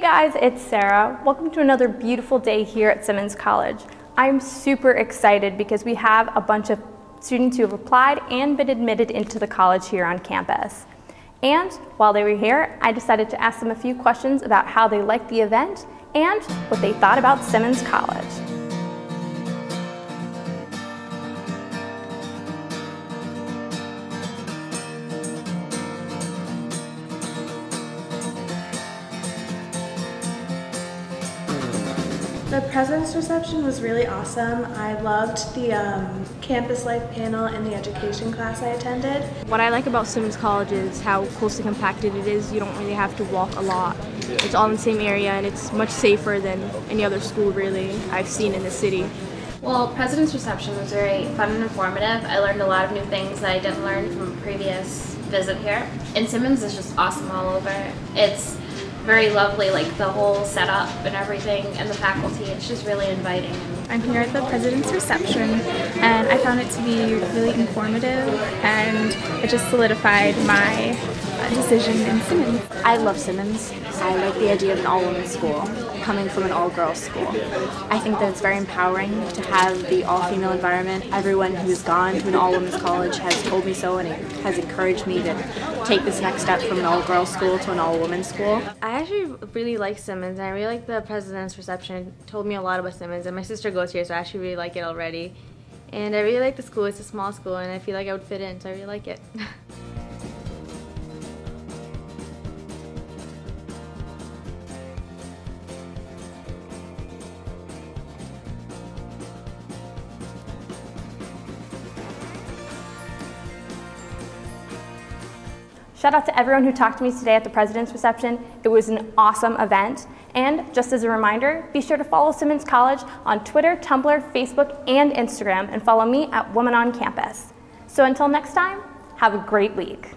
Hey guys, it's Sarah. Welcome to another beautiful day here at Simmons College. I'm super excited because we have a bunch of students who have applied and been admitted into the college here on campus. And while they were here, I decided to ask them a few questions about how they liked the event and what they thought about Simmons College. The president's reception was really awesome. I loved the campus life panel and the education class I attended. What I like about Simmons College is how closely compacted it is. You don't really have to walk a lot. It's all in the same area and it's much safer than any other school really I've seen in the city. Well, president's reception was very fun and informative. I learned a lot of new things that I didn't learn from a previous visit here. And Simmons is just awesome all over. It's very lovely, like the whole setup and everything, and the faculty. It's just really inviting. I'm here at the president's reception, and I found it to be really informative, and it just solidified my decision in Simmons. I love Simmons. I like the idea of an all-women school, coming from an all-girls school. I think that it's very empowering to have the all-female environment. Everyone who's gone to an all-women's college has told me so, and it has encouraged me to take this next step from an all-girls school to an all-women school. I actually really like Simmons, and I really like the president's reception. It told me a lot about Simmons, and my sister goes here, so I actually really like it already. And I really like the school. It's a small school, and I feel like I would fit in, so I really like it. Shout out to everyone who talked to me today at the president's reception. It was an awesome event. And just as a reminder, be sure to follow Simmons College on Twitter, Tumblr, Facebook, and Instagram, and follow me at Woman on Campus. So until next time, have a great week.